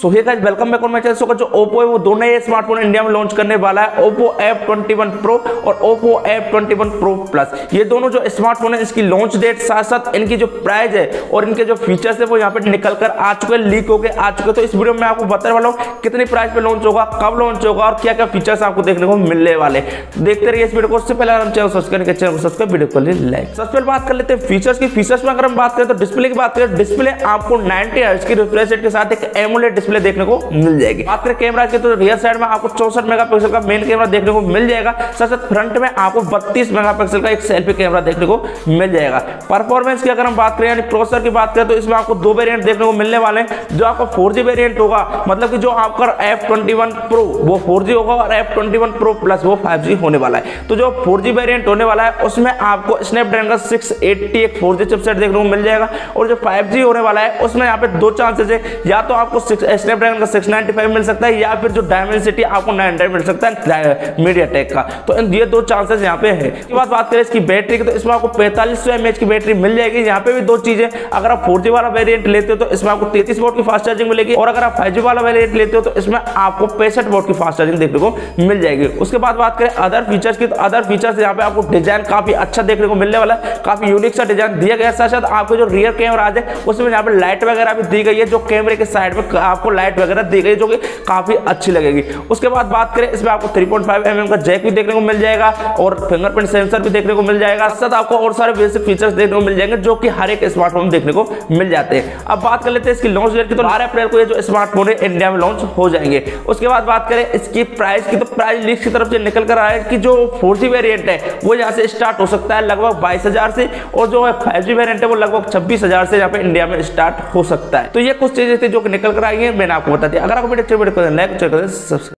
So hey guys welcome back on my channel. So जो Oppo है वो दोनों ये स्मार्टफोन इंडिया में लॉन्च करने वाला है, ओप्पो F21 Pro और ओप्पो F21 Pro Plus। ये दोनों जो स्मार्टफोन है इसकी लॉन्च डेट साथ साथ इनकी जो प्राइस है और इनके जो फीचर्स है वो यहाँ पे निकल कर आ चुके, लीक होके आ चुके। तो इस वीडियो में आपको बताने वाला हूँ कितनी प्राइस पे लॉन्च होगा, कब लॉन्च होगा और क्या क्या फीचर्स आपको देखने को मिलने वाले। देखते रहिए इस वीडियो को। उससे पहले हम चैनल सब्सक्राइब करके चैनल को सब्सक्राइब, वीडियो को लाइक। सबसे पहले बात कर लेते हैं फीचर्स की। फीचर्स में अगर हम बात करें तो डिस्प्ले की बात करें, डिस्प्ले आपको 90Hz की रिफ्रेश रेट के साथ एक AMOLED डिस्प्ले देखने को मिल जाएगी। बात करें कैमरा की तो रियर साइड में आपको 64 मेगापिक्सल का मेन कैमरा देखने को मिल जाएगा, साथ साथ फ्रंट में आपको 32 मेगापिक्सल का एक सेल्फी कैमरा देखने को मिल जाएगा। परफॉर्मेंस की अगर हम बात करें यानी प्रोसेसर की बात करें तो इसमें आपको दो वेरिएंट देखने को मिलने वाले हैं। जो आपका 4G वेरिएंट होगा, मतलब कि जो आपका F21 Pro वो 4G होगा और F21 Pro Plus वो 5G होने वाला है। तो जो 4G वेरिएंट होने वाला है उसमें आपको स्नैपड्रैगन का 680 एक 4G चिपसेट देखने को मिल जाएगा, और जो 5G होने वाला है उसमें यहाँ पे दो चांसेस है, या तो आपको स्नैपड्रैगन का 695 मिल सकता है या फिर जो डायमेंसिटी आपको 900 मिल सकता है मीडियाटेक का। तो ये दो चांसेस यहाँ पे है। इसके बाद बात करें इसकी बैटरी की तो इसमें आपको 4500 mAh की बैटरी मिल जाएगी। यहाँ पे भी दो चीजें, अगर आप 4G वाला वेरिएंट लेते हो तो इसमें आपको 33 वोल्ट की फास्ट चार्जिंग मिलेगी, और अगर आप 5G वाला वेरिएंट लेते हो तो इसमें आपको 65 वोल्ट की फास्ट चार्जिंग देखने को मिल जाएगी। उसके बाद बात करें अदर फीचर्स की तो अदर फीचर्स यहाँ पे आपको डिजाइन काफी अच्छा देखने को मिलने वाला है, काफी यूनिक सा डिजाइन दिया गया। साथ साथ आपके जो रियर कैमरा है उसमें यहाँ पे लाइट वगैरह भी दी गई है, जो कैमरे के साइड में आपको लाइट वगैरह दी गई जो कि काफी अच्छी लगेगी। उसके बाद बात करें इसमें आपको 3.5 mm का जैक भी देखने को मिल जाएगा और फिंगरप्रिंट सेंसर भी देखने को मिल जाएगा, साथ आपको और सारे बेसिक फीचर्स देखने को मिल जाएंगे जो कि हर एक स्मार्टफोन में देखने को मिल जाते हैं। अब बात कर लेते हैं इसकी लॉन्च डेट की तो 12 अप्रैल को ये जो स्मार्टफोन है इंडिया में लॉन्च हो जाएंगे। उसके बाद बात करें इसकी प्राइस की तो प्राइस लीक की तरफ से निकल कर आया कि जो 4G वेरिएंट है वो यहाँ से स्टार्ट हो सकता है लगभग 22,000 से, और जो 5G वेरिएंट है वो लगभग 26,000 से यहाँ पे इंडिया में स्टार्ट हो सकता है। तो ये कुछ चीजें थी जो निकल कर आई है, मैंने आपको बता दिया। अगर आपको वीडियो अच्छी लगी तो लाइक, शेयर करें, सब्सक्राइब।